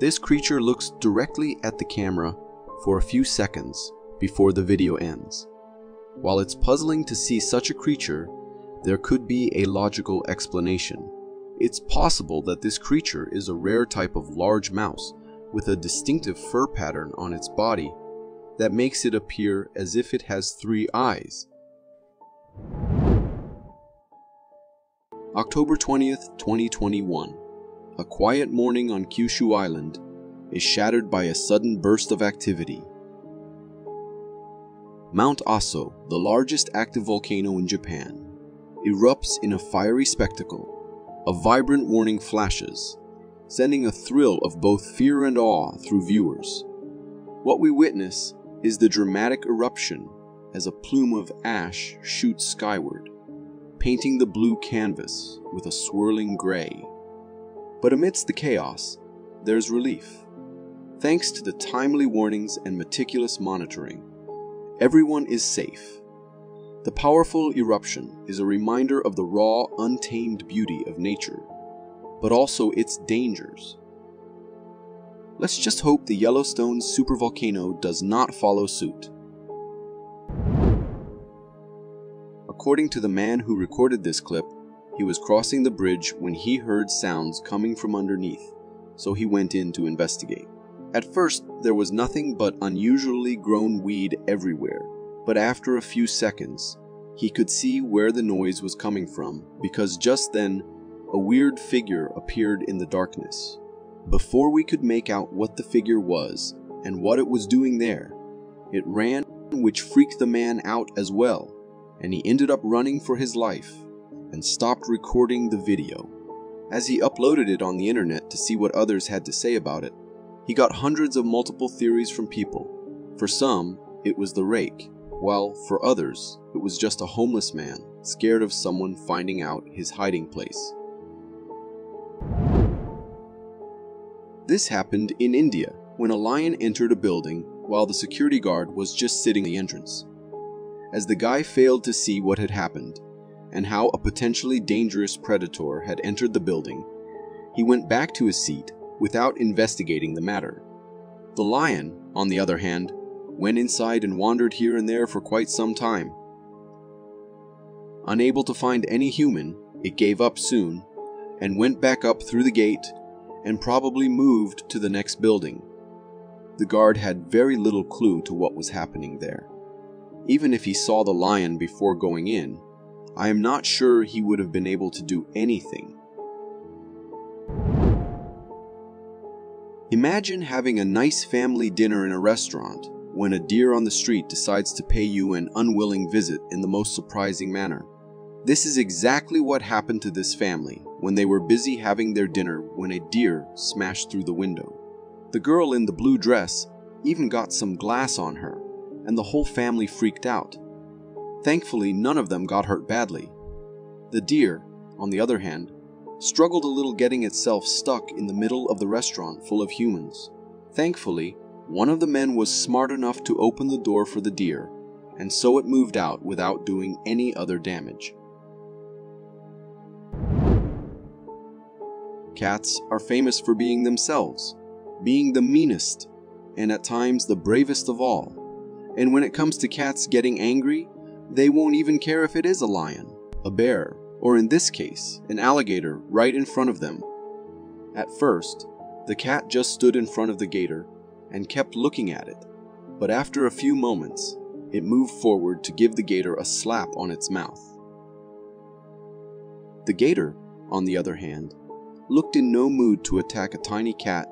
This creature looks directly at the camera for a few seconds before the video ends. While it's puzzling to see such a creature, there could be a logical explanation. It's possible that this creature is a rare type of large mouse with a distinctive fur pattern on its body that makes it appear as if it has three eyes. October 20th, 2021. A quiet morning on Kyushu Island is shattered by a sudden burst of activity. Mount Aso, the largest active volcano in Japan, erupts in a fiery spectacle. A vibrant warning flashes, sending a thrill of both fear and awe through viewers. What we witness is the dramatic eruption as a plume of ash shoots skyward, painting the blue canvas with a swirling gray. But amidst the chaos, there's relief. Thanks to the timely warnings and meticulous monitoring, everyone is safe. The powerful eruption is a reminder of the raw, untamed beauty of nature, but also its dangers. Let's just hope the Yellowstone supervolcano does not follow suit. According to the man who recorded this clip, he was crossing the bridge when he heard sounds coming from underneath, so he went in to investigate. At first, there was nothing but unusually grown weed everywhere. But after a few seconds, he could see where the noise was coming from, because just then, a weird figure appeared in the darkness. Before we could make out what the figure was and what it was doing there, it ran, which freaked the man out as well, and he ended up running for his life and stopped recording the video. As he uploaded it on the internet to see what others had to say about it, he got hundreds of multiple theories from people. For some, it was the rake. While for others, it was just a homeless man scared of someone finding out his hiding place. This happened in India when a lion entered a building while the security guard was just sitting at the entrance. As the guy failed to see what had happened and how a potentially dangerous predator had entered the building, he went back to his seat without investigating the matter. The lion, on the other hand, went inside and wandered here and there for quite some time. Unable to find any human, it gave up soon and went back up through the gate and probably moved to the next building. The guard had very little clue to what was happening there. Even if he saw the lion before going in, I am not sure he would have been able to do anything. Imagine having a nice family dinner in a restaurant when a deer on the street decides to pay you an unwilling visit in the most surprising manner. This is exactly what happened to this family when they were busy having their dinner when a deer smashed through the window. The girl in the blue dress even got some glass on her, and the whole family freaked out. Thankfully, none of them got hurt badly. The deer, on the other hand, struggled a little getting itself stuck in the middle of the restaurant full of humans. Thankfully, one of the men was smart enough to open the door for the deer, and so it moved out without doing any other damage. Cats are famous for being themselves, being the meanest, and at times the bravest of all. And when it comes to cats getting angry, they won't even care if it is a lion, a bear, or in this case, an alligator right in front of them. At first, the cat just stood in front of the gator and kept looking at it, but after a few moments, it moved forward to give the gator a slap on its mouth. The gator, on the other hand, looked in no mood to attack a tiny cat,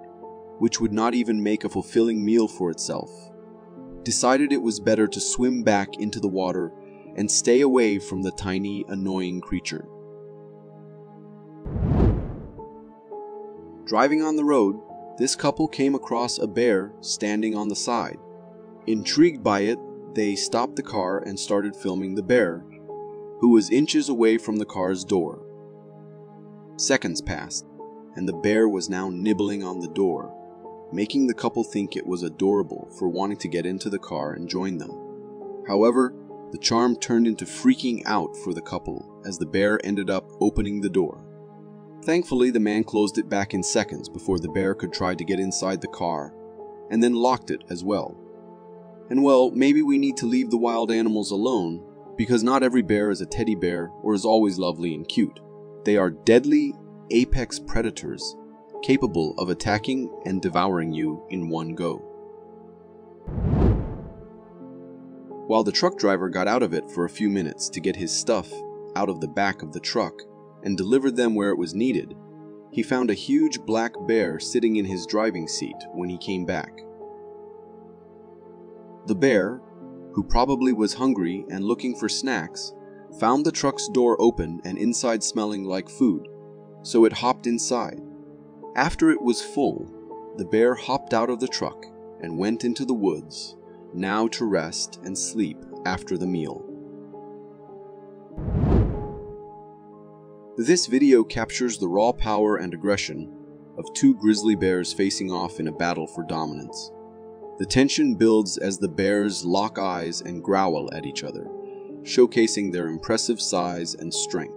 which would not even make a fulfilling meal for itself, decided it was better to swim back into the water and stay away from the tiny, annoying creature. Driving on the road, this couple came across a bear standing on the side. Intrigued by it, they stopped the car and started filming the bear, who was inches away from the car's door. Seconds passed, and the bear was now nibbling on the door, making the couple think it was adorable for wanting to get into the car and join them. However, the charm turned into freaking out for the couple as the bear ended up opening the door. Thankfully, the man closed it back in seconds before the bear could try to get inside the car, and then locked it as well. And well, maybe we need to leave the wild animals alone, because not every bear is a teddy bear or is always lovely and cute. They are deadly apex predators, capable of attacking and devouring you in one go. While the truck driver got out of it for a few minutes to get his stuff out of the back of the truck and delivered them where it was needed, he found a huge black bear sitting in his driving seat when he came back. The bear, who probably was hungry and looking for snacks, found the truck's door open and inside smelling like food, so it hopped inside. After it was full, the bear hopped out of the truck and went into the woods, now to rest and sleep after the meal. This video captures the raw power and aggression of two grizzly bears facing off in a battle for dominance. The tension builds as the bears lock eyes and growl at each other, showcasing their impressive size and strength.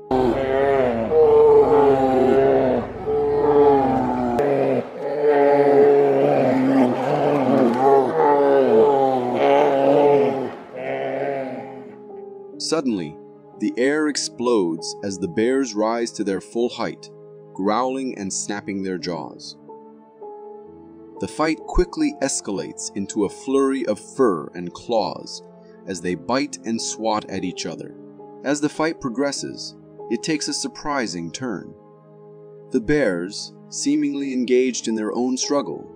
Suddenly, the air explodes as the bears rise to their full height, growling and snapping their jaws. The fight quickly escalates into a flurry of fur and claws as they bite and swat at each other. As the fight progresses, it takes a surprising turn. The bears, seemingly engaged in their own struggle,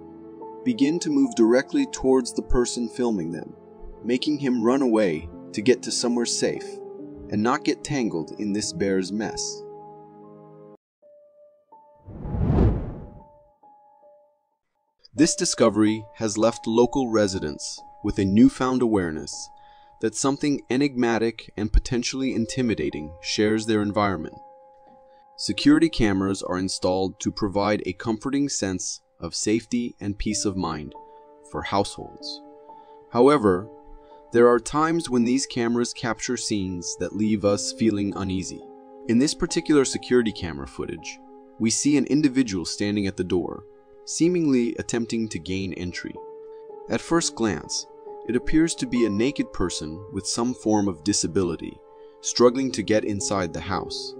begin to move directly towards the person filming them, making him run away to get to somewhere safe and not get tangled in this bear's mess. This discovery has left local residents with a newfound awareness that something enigmatic and potentially intimidating shares their environment. Security cameras are installed to provide a comforting sense of safety and peace of mind for households. However, there are times when these cameras capture scenes that leave us feeling uneasy. In this particular security camera footage, we see an individual standing at the door, seemingly attempting to gain entry. At first glance, it appears to be a naked person with some form of disability, struggling to get inside the house.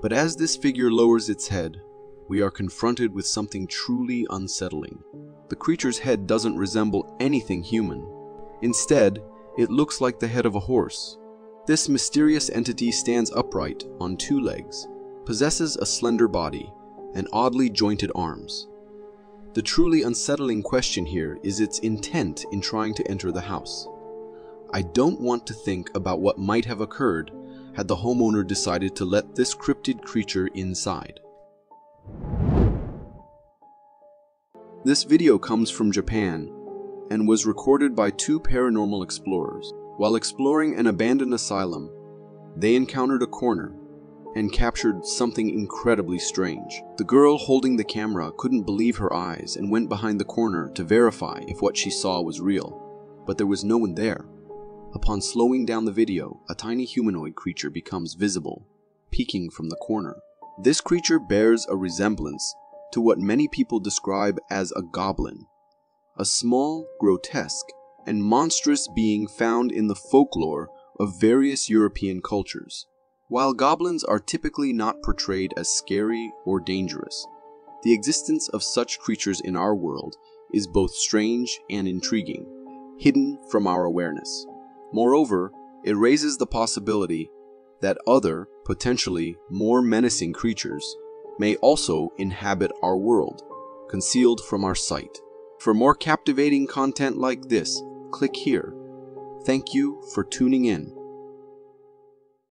But as this figure lowers its head, we are confronted with something truly unsettling. The creature's head doesn't resemble anything human. Instead, it looks like the head of a horse. This mysterious entity stands upright on two legs, possesses a slender body, and oddly jointed arms. The truly unsettling question here is its intent in trying to enter the house. I don't want to think about what might have occurred had the homeowner decided to let this cryptid creature inside. This video comes from Japan and was recorded by two paranormal explorers. While exploring an abandoned asylum, they encountered a corner and captured something incredibly strange. The girl holding the camera couldn't believe her eyes and went behind the corner to verify if what she saw was real, but there was no one there. Upon slowing down the video, a tiny humanoid creature becomes visible, peeking from the corner. This creature bears a resemblance to what many people describe as a goblin, a small, grotesque, and monstrous being found in the folklore of various European cultures. While goblins are typically not portrayed as scary or dangerous, the existence of such creatures in our world is both strange and intriguing, hidden from our awareness. Moreover, it raises the possibility that other, potentially more menacing creatures may also inhabit our world, concealed from our sight. For more captivating content like this, click here. Thank you for tuning in.